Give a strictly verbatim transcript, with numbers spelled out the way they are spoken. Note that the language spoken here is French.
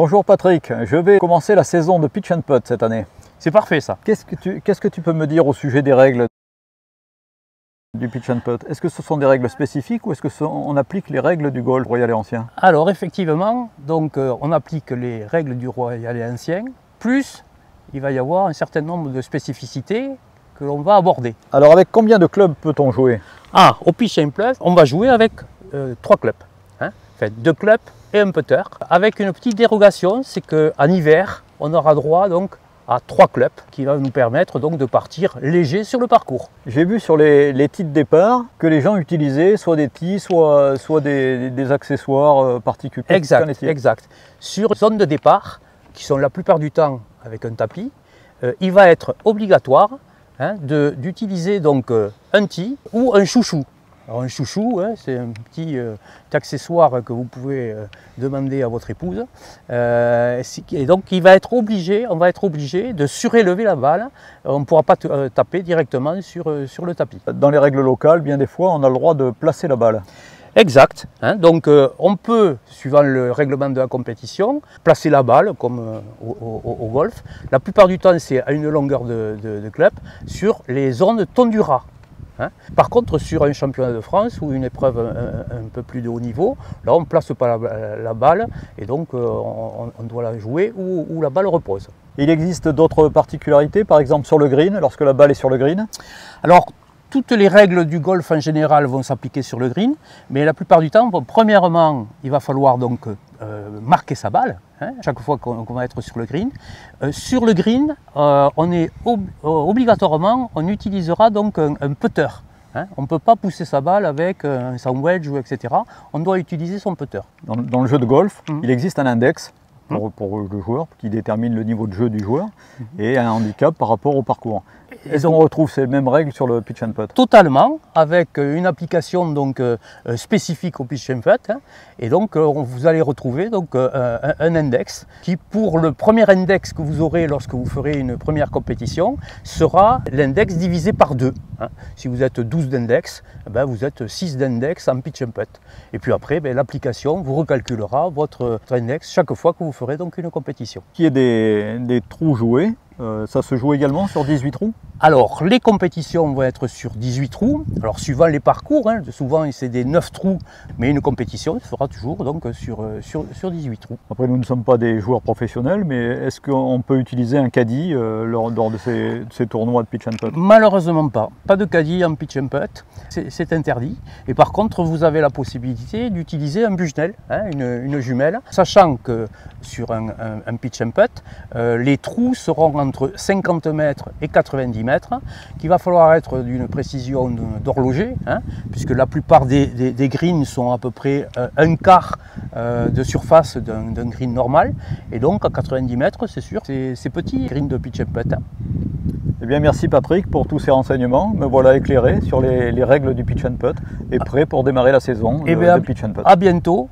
Bonjour Patrick, je vais commencer la saison de Pitch and Putt cette année. C'est parfait ça. Qu'est-ce que tu, qu'est-ce que tu peux me dire au sujet des règles du pitch and putt? Est-ce que ce sont des règles spécifiques ou est-ce qu'on applique les règles du golf Royal et Ancien? Alors effectivement, donc, euh, on applique les règles du Royal et Ancien, plus il va y avoir un certain nombre de spécificités que l'on va aborder. Alors avec combien de clubs peut-on jouer? Ah, au pitch and putt, on va jouer avec euh, trois clubs, hein, enfin, deux clubs et un putter. Avec une petite dérogation, c'est qu'en hiver, on aura droit donc à trois clubs qui va nous permettre donc de partir léger sur le parcours. J'ai vu sur les, les tee de départ que les gens utilisaient soit des tees, soit, soit des, des accessoires particuliers. Exact, exact. Sur zone de départ, qui sont la plupart du temps avec un tapis, euh, il va être obligatoire hein, d'utiliser donc euh, un tee ou un chouchou. Alors un chouchou, hein, c'est un petit euh, accessoire que vous pouvez euh, demander à votre épouse. Euh, et donc il va être obligé, on va être obligé de surélever la balle. On ne pourra pas euh, taper directement sur, euh, sur le tapis. Dans les règles locales, bien des fois, on a le droit de placer la balle. Exact. Hein, donc euh, on peut, suivant le règlement de la compétition, placer la balle comme euh, au, au, au golf. La plupart du temps, c'est à une longueur de, de, de club sur les zones Tondura. Hein? Par contre, sur un championnat de France ou une épreuve un, un, un peu plus de haut niveau, là on ne place pas la, la balle et donc euh, on, on doit la jouer où, où la balle repose. Il existe d'autres particularités, par exemple sur le green, lorsque la balle est sur le green? Alors, toutes les règles du golf en général vont s'appliquer sur le green, mais la plupart du temps, bon, premièrement, il va falloir donc euh, marquer sa balle, hein, chaque fois qu'on qu'on va être sur le green. Euh, sur le green, euh, on est ob euh, obligatoirement, on utilisera donc un, un putter. Hein, on ne peut pas pousser sa balle avec un sandwich ou et cetera. On doit utiliser son putter. Dans, dans le jeu de golf, mmh. il existe un index. Pour, pour le joueur, qui détermine le niveau de jeu du joueur et un handicap par rapport au parcours. Est-ce qu'on retrouve ces mêmes règles sur le pitch and putt? Totalement, avec une application donc, euh, spécifique au pitch and putt. Hein, et donc, euh, vous allez retrouver donc, euh, un, un index qui, pour le premier index que vous aurez lorsque vous ferez une première compétition, sera l'index divisé par deux. Hein. Si vous êtes douze d'index, eh ben, vous êtes six d'index en pitch and putt. Et puis après, ben, l'application vous recalculera votre index chaque fois que vous ferez donc une compétition. Qui est des, des trous joués, euh, ça se joue également sur dix-huit trous? Alors les compétitions vont être sur dix-huit trous, alors suivant les parcours, hein, souvent c'est des neuf trous, mais une compétition se fera toujours donc sur, sur, sur dix-huit trous. Après nous ne sommes pas des joueurs professionnels, mais est-ce qu'on peut utiliser un caddie euh, lors, lors de ces, ces tournois de pitch and putt? Malheureusement pas, pas de caddie en pitch and putt, c'est interdit. Et par contre vous avez la possibilité d'utiliser un bushnell, hein, une, une jumelle, sachant que sur un, un, un pitch and putt, euh, les trous seront entre cinquante mètres et quatre-vingt-dix mètres. Qu'il va falloir être d'une précision d'horloger, hein, puisque la plupart des, des, des greens sont à peu près euh, un quart euh, de surface d'un green normal, et donc à quatre-vingt-dix mètres, c'est sûr, c'est petit green de pitch and putt. Eh bien, merci Patrick pour tous ces renseignements. Me voilà éclairé sur les, les règles du pitch and putt et prêt pour démarrer la saison de, eh bien, de pitch and putt. À bientôt